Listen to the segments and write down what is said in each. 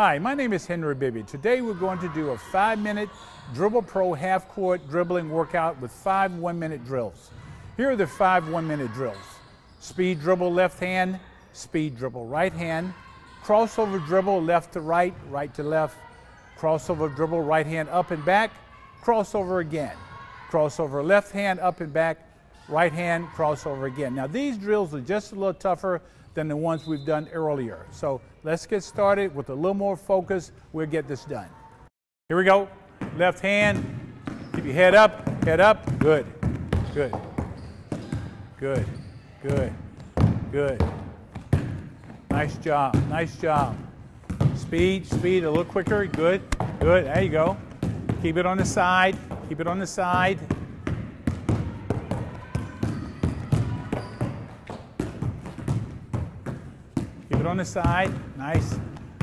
Hi, my name is Henry Bibby. Today we're going to do a 5-minute DribblePro half-court dribbling workout with 5 one-minute drills. Here are the 5 one-minute drills. Speed dribble left hand, speed dribble right hand, crossover dribble left to right, right to left, crossover dribble right hand up and back, crossover again, crossover left hand up and back, right hand crossover again. Now these drills are just a little tougher than the ones we've done earlier. So let's get started with a little more focus. We'll get this done. Here we go. Left hand. Keep your head up. Head up. Good. Good. Good. Good. Good. Nice job. Nice job. Speed. Speed. A little quicker. Good. Good. There you go. Keep it on the side. Keep it on the side. Keep it on the side. Nice.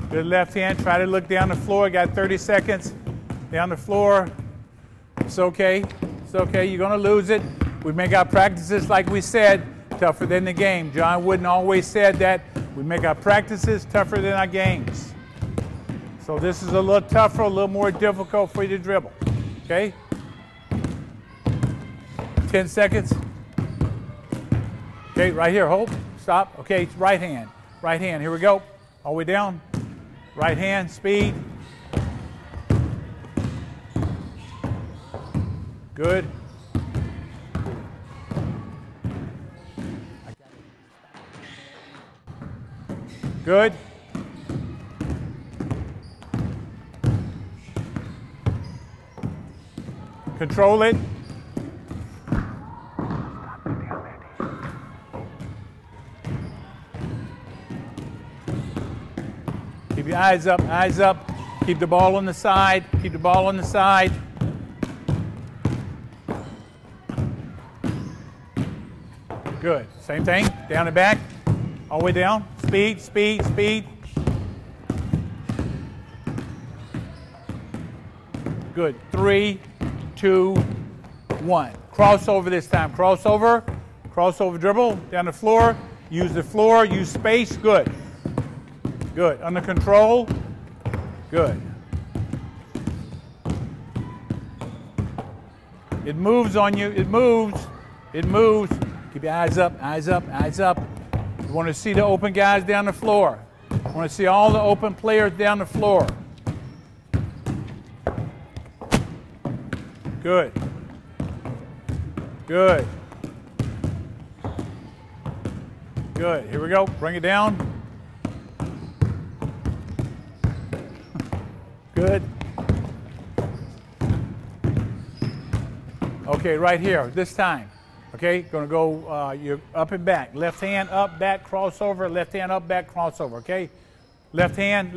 Good left hand. Try to look down the floor. Got 30 seconds. Down the floor. It's okay. It's okay. You're going to lose it. We make our practices, like we said, tougher than the game. John Wooden always said that. We make our practices tougher than our games. So this is a little tougher, a little more difficult for you to dribble. Okay? 10 seconds. Okay, right here. Hold. Stop. Okay, it's right hand. Right hand, here we go. All the way down. Right hand, speed. Good. Good. Control it. Keep your eyes up, eyes up. Keep the ball on the side, keep the ball on the side. Good, same thing, down and back, all the way down. Speed, speed, speed. Good, 3, 2, 1. Crossover this time, crossover. Crossover dribble, down the floor. Use the floor, use space, good. Good. Under control. Good. It moves on you. It moves. It moves. Keep your eyes up, eyes up, eyes up. You want to see the open guys down the floor. You want to see all the open players down the floor. Good. Good. Good. Here we go. Bring it down. Good. Okay, right here, this time. Okay, gonna go you're up and back. Left hand, up, back, crossover. Left hand, up, back, crossover, okay? Left hand,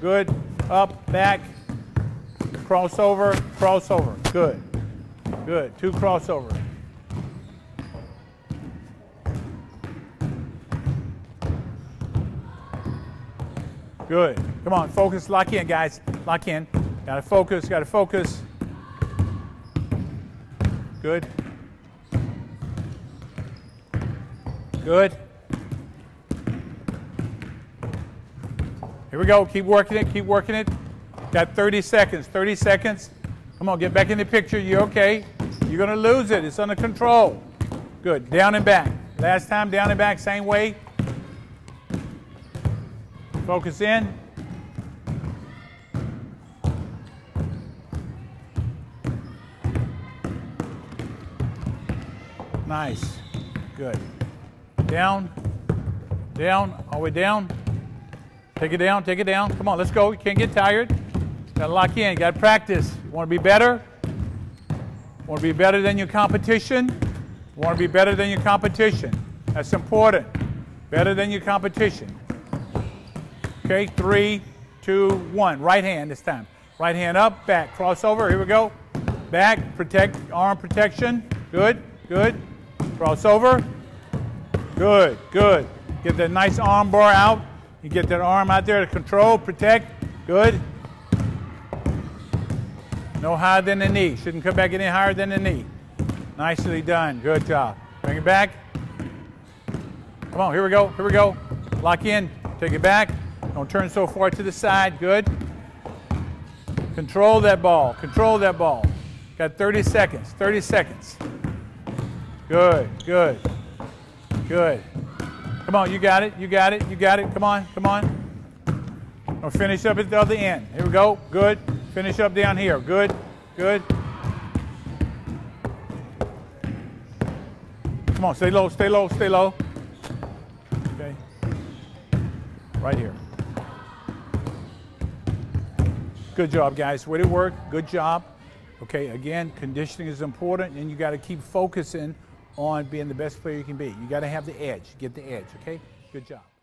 good. Up, back, crossover, crossover. Good, good, 2 crossover. Good. Come on, focus, lock in, guys. Lock in. Gotta focus, gotta focus. Good. Good. Here we go. Keep working it, keep working it. Got 30 seconds, 30 seconds. Come on, get back in the picture. You're okay. You're gonna lose it. It's under control. Good. Down and back. Last time, down and back, same way. Focus in. Nice. Good. Down. Down. All the way down. Take it down. Take it down. Come on. Let's go. You can't get tired. Got to lock in. Got to practice. You want to be better? Want to be better than your competition? Want to be better than your competition. That's important. Better than your competition. Okay, 3, 2, 1. Right hand this time. Right hand up, back, crossover. Here we go. Back, protect, arm protection. Good, good. Crossover. Good, good. Get that nice arm bar out. You get that arm out there to control, protect. Good. No higher than the knee. Shouldn't come back any higher than the knee. Nicely done. Good job. Bring it back. Come on, here we go. Here we go. Lock in. Take it back. Don't turn so far to the side. Good. Control that ball. Control that ball. Got 30 seconds. 30 seconds. Good. Good. Good. Come on. You got it. You got it. You got it. Come on. Come on. I'll finish up at the other end. Here we go. Good. Finish up down here. Good. Good. Come on. Stay low. Stay low. Stay low. Okay. Right here. Good job, guys. Way to work. Good job. Okay, again, conditioning is important, and you got to keep focusing on being the best player you can be. You got to have the edge. Get the edge, okay? Good job.